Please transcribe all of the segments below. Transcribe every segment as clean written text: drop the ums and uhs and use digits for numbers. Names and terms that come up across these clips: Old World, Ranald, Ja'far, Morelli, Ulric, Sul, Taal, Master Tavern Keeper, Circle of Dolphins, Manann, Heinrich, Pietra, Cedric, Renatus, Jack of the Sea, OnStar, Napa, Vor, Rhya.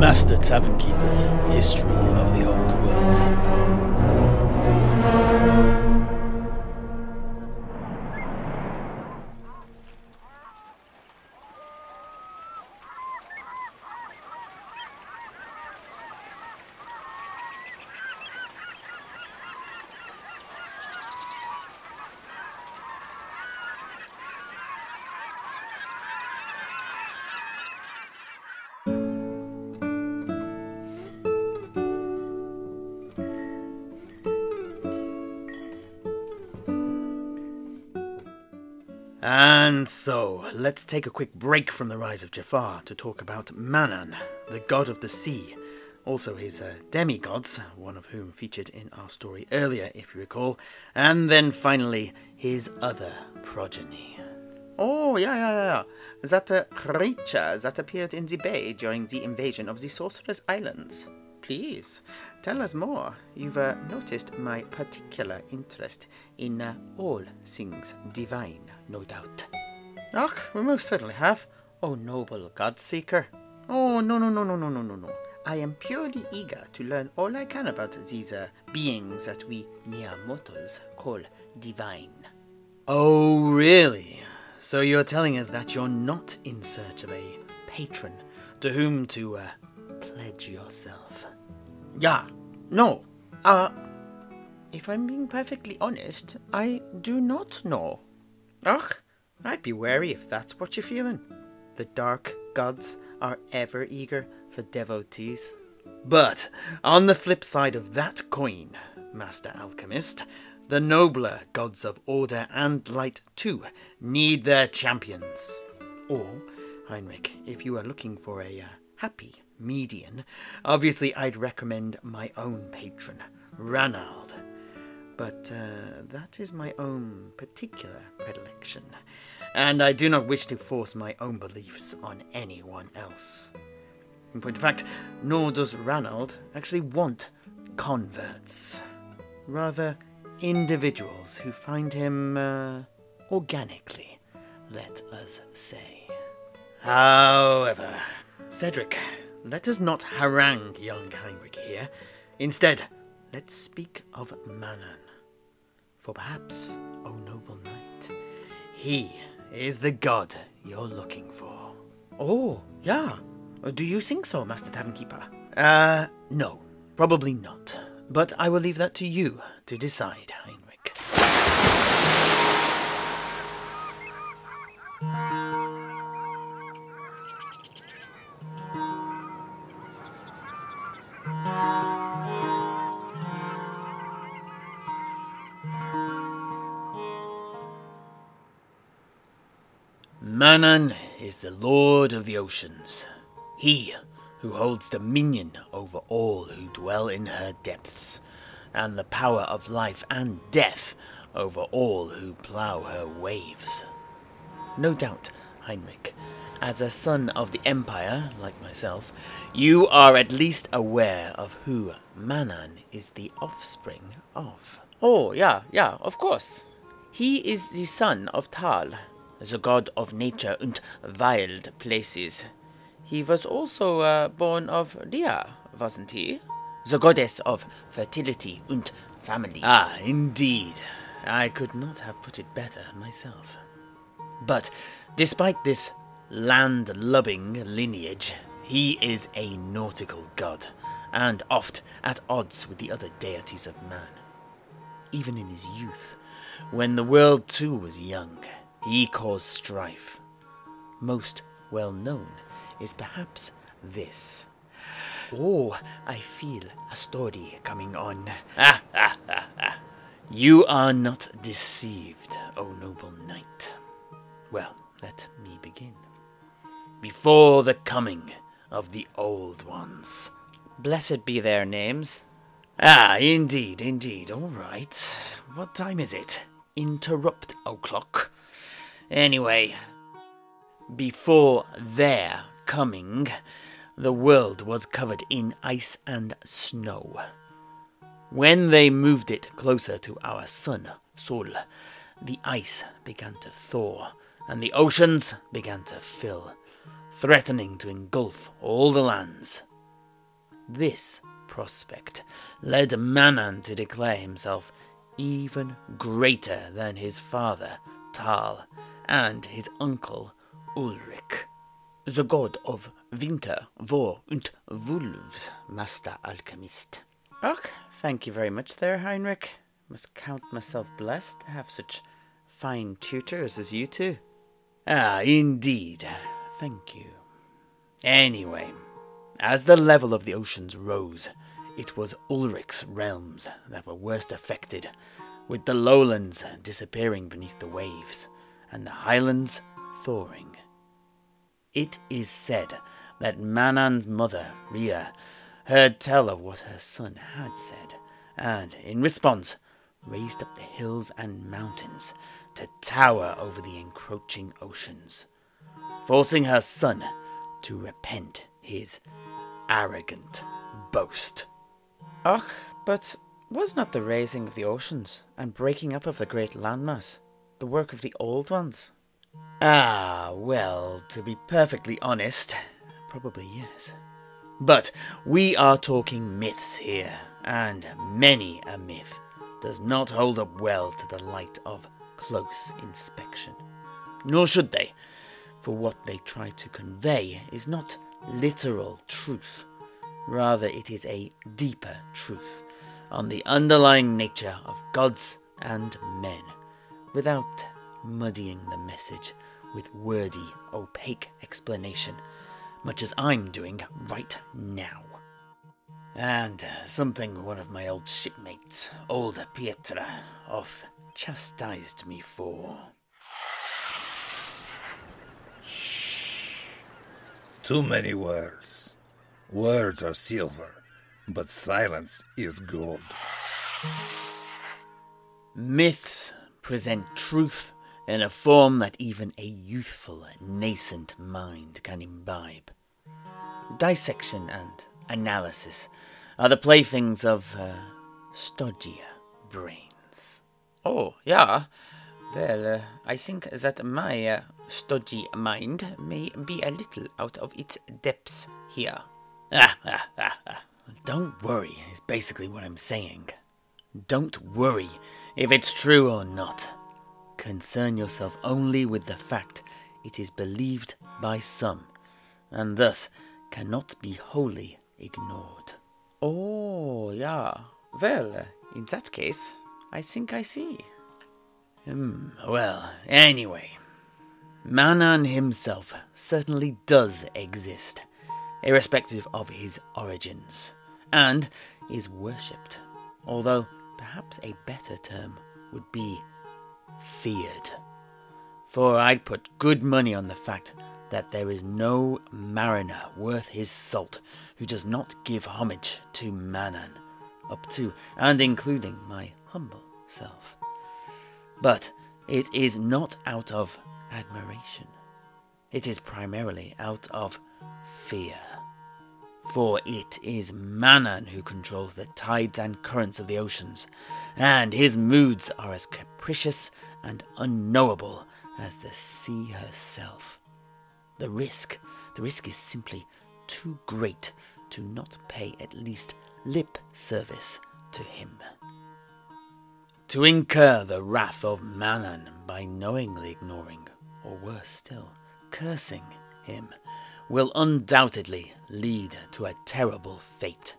Master Tavern Keeper's History of the Old World. And so, let's take a quick break from the rise of Ja'far to talk about Manann, the god of the sea, also his demigods, one of whom featured in our story earlier, if you recall, and then finally, his other progeny. Oh, yeah. That creature that appeared in the bay during the invasion of the Sorcerer's Islands. Please, tell us more. You've noticed my particular interest in all things divine, no doubt. Ach, we most certainly have. Oh, noble God-seeker. Oh, no. I am purely eager to learn all I can about these beings that we mere mortals call divine. Oh, really? So you're telling us that you're not in search of a patron to whom to pledge yourself? Yeah, no. If I'm being perfectly honest, I do not know. Ugh, I'd be wary if that's what you're feeling. The dark gods are ever eager for devotees. But on the flip side of that coin, Master Alchemist, the nobler gods of order and light too need their champions. Or, Heinrich, if you are looking for a happy median, obviously I'd recommend my own patron, Ranald. But that is my own particular predilection, and I do not wish to force my own beliefs on anyone else. In point of fact, nor does Ranald actually want converts. Rather, individuals who find him organically, let us say. However, Cedric, let us not harangue young Heinrich here. Instead, let's speak of Manann. For perhaps, O noble knight, he is the god you're looking for. Oh, yeah. Do you think so, Master Tavern Keeper? No. Probably not. But I will leave that to you to decide, Heinrich. Manann is the lord of the oceans, he who holds dominion over all who dwell in her depths, and the power of life and death over all who plough her waves. No doubt, Heinrich, as a son of the Empire, like myself, you are at least aware of who Manann is the offspring of. Oh, yeah, of course. He is the son of Taal, the god of nature and wild places. He was also born of Rhya, wasn't he? The goddess of fertility and family. Ah, indeed. I could not have put it better myself. But despite this land-lubbing lineage, he is a nautical god, and oft at odds with the other deities of man. Even in his youth, when the world too was young, he caused strife. Most well known is perhaps this. Oh, I feel a story coming on. You are not deceived, O noble knight. Well, let me begin. Before the coming of the Old Ones. Blessed be their names. Ah, indeed. All right. What time is it? Interrupt o'clock. Anyway, before their coming, the world was covered in ice and snow. When they moved it closer to our sun, Sul, the ice began to thaw, and the oceans began to fill, threatening to engulf all the lands. This prospect led Manann to declare himself even greater than his father, Taal, and his uncle, Ulric. The god of winter, Vor und wolves, master alchemist. Och, thank you very much there, Heinrich. Must count myself blessed to have such fine tutors as you two. Ah, indeed. Thank you. Anyway, as the level of the oceans rose, it was Ulric's realms that were worst affected, with the lowlands disappearing beneath the waves, and the highlands thawing. It is said that Manann's mother, Rhya, heard tell of what her son had said, and, in response, raised up the hills and mountains to tower over the encroaching oceans, forcing her son to repent his arrogant boast. Och, but was not the raising of the oceans and breaking up of the great landmass the work of the old ones? Ah, well, to be perfectly honest, probably yes. But we are talking myths here, and many a myth does not hold up well to the light of close inspection. Nor should they, for what they try to convey is not literal truth. Rather, it is a deeper truth on the underlying nature of gods and men, without muddying the message with wordy, opaque explanation, much as I'm doing right now. And something one of my old shipmates, older Pietra, oft chastised me for. Shh. Too many words. Words are silver, but silence is gold. Myths present truth in a form that even a youthful, nascent mind can imbibe. Dissection and analysis are the playthings of stodgier brains. Oh, yeah. Well, I think that my stodgy mind may be a little out of its depths here. Don't worry is basically what I'm saying. Don't worry if it's true or not. Concern yourself only with the fact it is believed by some, and thus cannot be wholly ignored. Oh, yeah. Well, in that case, I think I see. Well, anyway. Manann himself certainly does exist, irrespective of his origins, and is worshipped, although perhaps a better term would be feared. For I'd put good money on the fact that there is no mariner worth his salt who does not give homage to Manann, up to and including my humble self. But it is not out of admiration. It is primarily out of fear. For it is Manann who controls the tides and currents of the oceans, and his moods are as capricious and unknowable as the sea herself. The risk is simply too great to not pay at least lip service to him. To incur the wrath of Manann by knowingly ignoring, or worse still, cursing him, will undoubtedly lead to a terrible fate.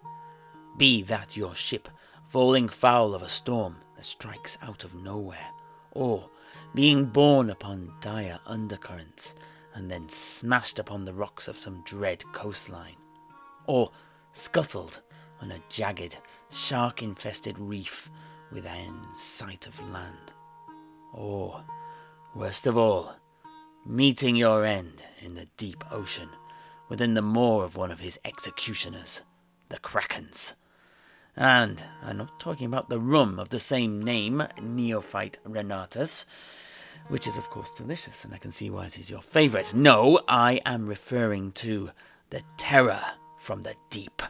Be that your ship falling foul of a storm that strikes out of nowhere, or being borne upon dire undercurrents and then smashed upon the rocks of some dread coastline, or scuttled on a jagged, shark-infested reef within sight of land, or, worst of all, meeting your end in the deep ocean, within the maw of one of his executioners, the Krakens. And I'm not talking about the rum of the same name, neophyte Renatus, which is of course delicious, and I can see why this is your favourite. No, I am referring to the terror from the deep.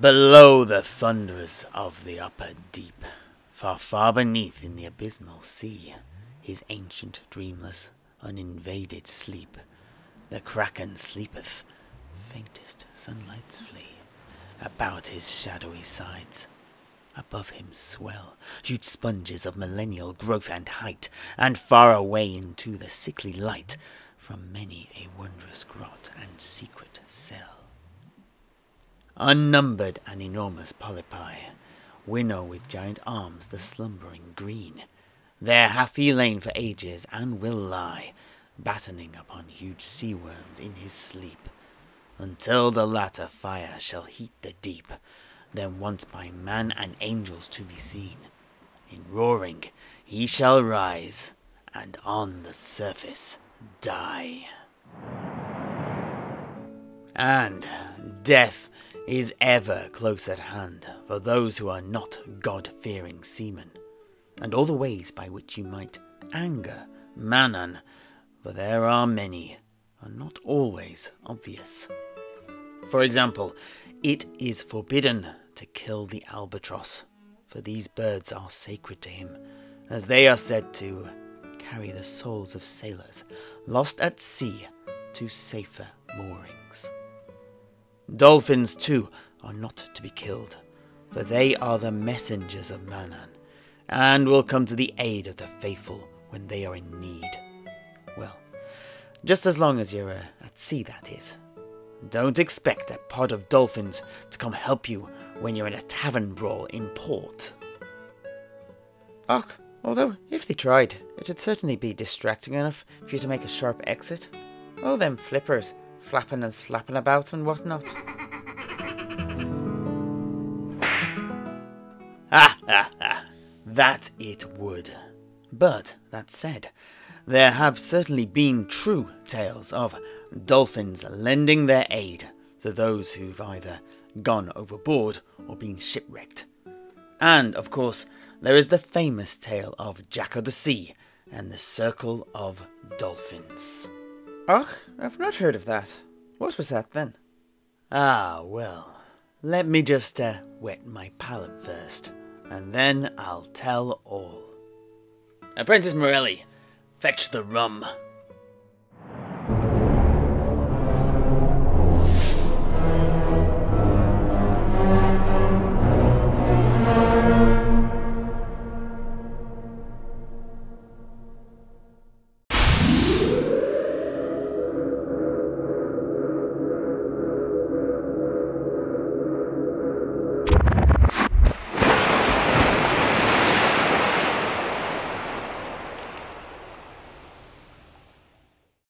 Below the thunders of the upper deep, far, far beneath in the abysmal sea, his ancient dreamless, uninvaded sleep, the Kraken sleepeth, faintest sunlight's flame about his shadowy sides. Above him swell huge sponges of millennial growth and height, and far away into the sickly light from many a wondrous grot and secret cell. Unnumbered and enormous polypi winnow with giant arms the slumbering green. There hath he lain for ages and will lie, battening upon huge sea worms in his sleep, until the latter fire shall heat the deep, then once by man and angels to be seen. In roaring he shall rise, and on the surface die. And death is ever close at hand for those who are not God-fearing seamen, and all the ways by which you might anger Manann, for there are many, and not always obvious. For example, it is forbidden to kill the albatross, for these birds are sacred to him, as they are said to carry the souls of sailors lost at sea to safer moorings. Dolphins, too, are not to be killed, for they are the messengers of Manann, and will come to the aid of the faithful when they are in need. Well, just as long as you're at sea, that is. Don't expect a pod of dolphins to come help you when you're in a tavern brawl in port. Ach, although if they tried, it'd certainly be distracting enough for you to make a sharp exit. Oh, them flippers, flapping and slapping about and whatnot. Ha ha ha, that it would. But, that said, there have certainly been true tales of dolphins lending their aid to those who've either gone overboard or been shipwrecked. And, of course, there is the famous tale of Jack of the Sea and the Circle of Dolphins. Ach, I've not heard of that. What was that then? Ah, well, let me just wet my palate first, and then I'll tell all. Apprentice Morelli, fetch the rum.